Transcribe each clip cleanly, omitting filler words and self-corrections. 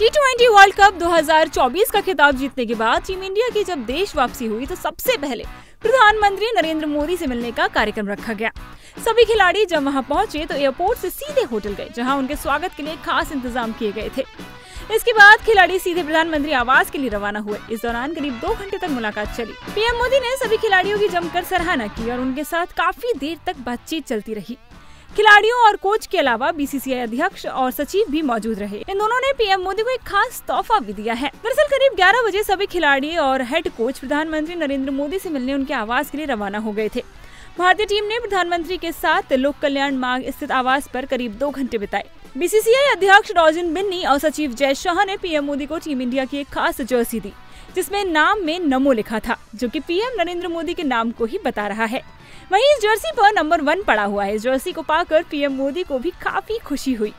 टी20 world cup 2024 का खिताब जीतने के बाद टीम इंडिया की जब देश वापसी हुई तो सबसे पहले प्रधानमंत्री नरेंद्र मोदी से मिलने का कार्यक्रम रखा गया। सभी खिलाड़ी जब वहां पहुंचे तो एयरपोर्ट से सीधे होटल गए, जहां उनके स्वागत के लिए खास इंतजाम किए गए थे। इसके बाद खिलाड़ी सीधे प्रधानमंत्री आवास के लिए रवाना हुए। इस दौरान करीब 2 घंटे तक मुलाकात चली। पीएम मोदी ने सभी खिलाड़ियों की जमकर सराहना की और उनके साथ काफी देर तक बातचीत चलती रही। खिलाड़ियों और कोच के अलावा बीसीसीआई अध्यक्ष और सचिव भी मौजूद रहे। इन दोनों ने पीएम मोदी को एक खास तोहफा भी दिया है। दरअसल करीब 11 बजे सभी खिलाड़ी और हेड कोच प्रधानमंत्री नरेंद्र मोदी से मिलने उनके आवास के लिए रवाना हो गए थे। भारतीय टीम ने प्रधानमंत्री के साथ लोक कल्याण मार्ग स्थित आवास पर करीब 2 घंटे बिताए। बीसीसीआई अध्यक्ष रोजन बिन्नी और सचिव जय शाह ने पीएम मोदी को टीम इंडिया की एक खास जर्सी दी, जिसमें नाम में नमो लिखा था, जो कि पीएम नरेंद्र मोदी के नाम को ही बता रहा है। वहीं इस जर्सी पर नंबर 1 पड़ा हुआ है। इस जर्सी को पाकर पीएम मोदी को भी काफी खुशी हुई।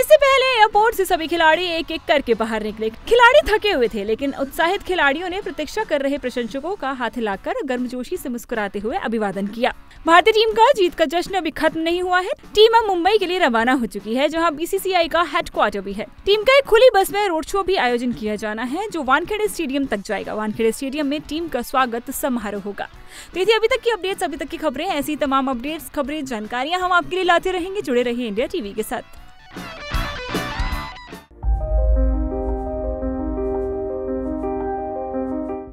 इससे पहले एयरपोर्ट से सभी खिलाड़ी एक एक करके बाहर निकले। खिलाड़ी थके हुए थे, लेकिन उत्साहित खिलाड़ियों ने प्रतीक्षा कर रहे प्रशंसकों का हाथ हिलाकर गर्मजोशी से मुस्कुराते हुए अभिवादन किया। भारतीय टीम का जीत का जश्न अभी खत्म नहीं हुआ है। टीम अब मुंबई के लिए रवाना हो चुकी है, जहां बीसीसीआई का हेडक्वार्टर भी है। टीम का एक खुली बस में रोड शो भी आयोजन किया जाना है, जो वानखेड़े स्टेडियम तक जाएगा। वानखेड़े स्टेडियम में टीम का स्वागत समारोह होगा। तो ये थी अभी तक की अपडेट्स, अभी तक की खबरें। ऐसी तमाम अपडेट्स, खबरें, जानकारियाँ हम आपके लिए लाते रहेंगे। जुड़े रहिए इंडिया टीवी के साथ।